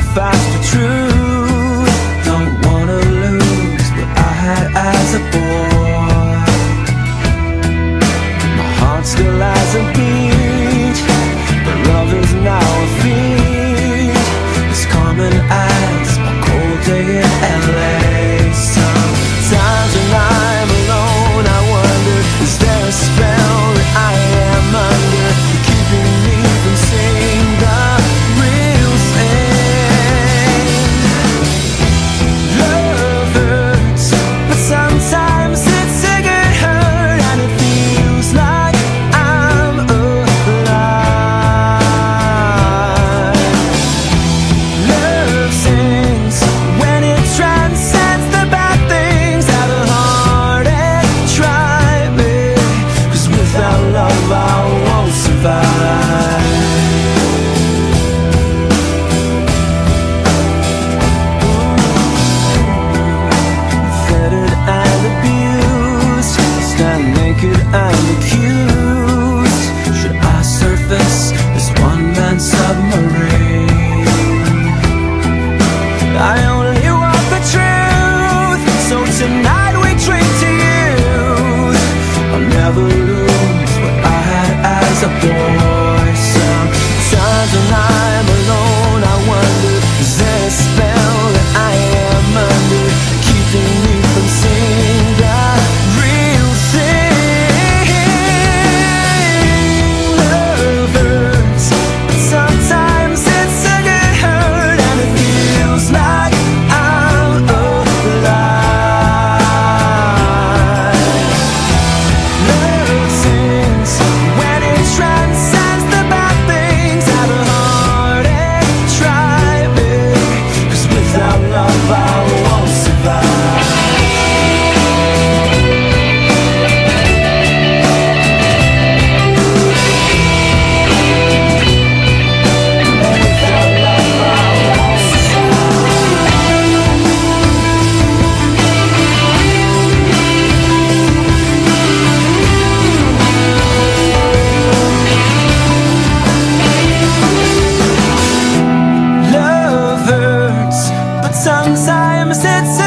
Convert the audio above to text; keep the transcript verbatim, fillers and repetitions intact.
fast but true. Don't wanna lose what I had as a boy. My heart still has a beat, but love is now a feat. It's common as a cold day in L A. Sometimes when I'm alone I wonder, is there a spell that I am under, keeping me from seeing the real thing? Love hurts, but sometimes it's second hurt, and it feels like I'm alive. Love sings when it transcends the bad things that the heartache tried me, 'cause without love I won't survive. Sometimes it's